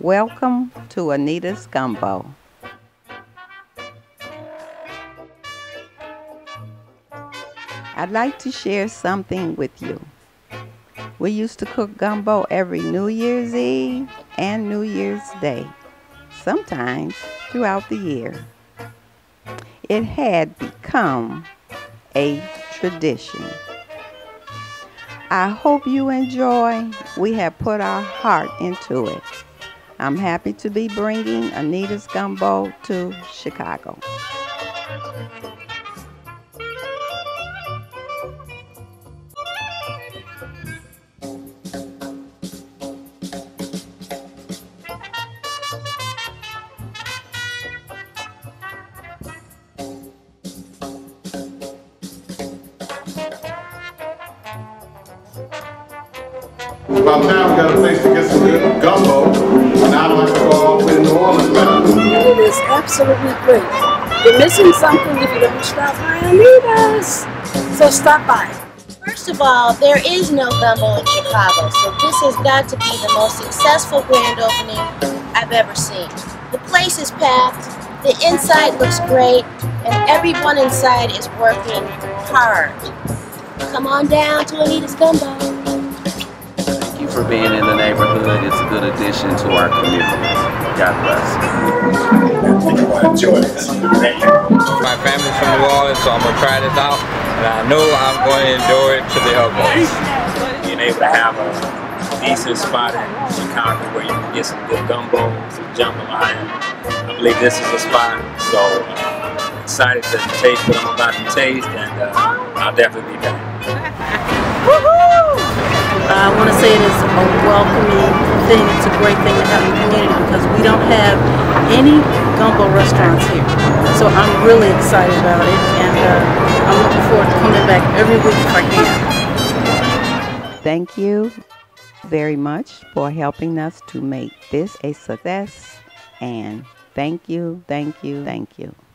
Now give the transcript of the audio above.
Welcome to Anita's Gumbo. I'd like to share something with you. We used to cook gumbo every New Year's Eve and New Year's Day, sometimes throughout the year. It had become a tradition. I hope you enjoy. We have put our heart into it. I'm happy to be bringing Anita's Gumbo to Chicago. It's about time we got a place to get some good gumbo, and I'd like to go off in New Orleans. It is absolutely great. You're missing something if you don't stop by Anita's. So stop by. First of all, there is no gumbo in Chicago, so this has got to be the most successful grand opening I've ever seen. The place is packed, the inside looks great, and everyone inside is working hard. Come on down to Anita's Gumbo. For being in the neighborhood, it's a good addition to our community. God bless. Enjoy this. My family's from New Orleans, so I'm going to try this out, and I know I'm going to enjoy it to the utmost. Being able to have a decent spot in Chicago where you can get some good gumbo, some jambalaya, I believe this is a spot, so I'm excited to taste what I'm about to taste, and I'll definitely be back. I want to say it is a welcoming thing. It's a great thing to have in the community because we don't have any gumbo restaurants here. So I'm really excited about it, and I'm looking forward to coming back every week if I can. Thank you very much for helping us to make this a success, and thank you, thank you, thank you.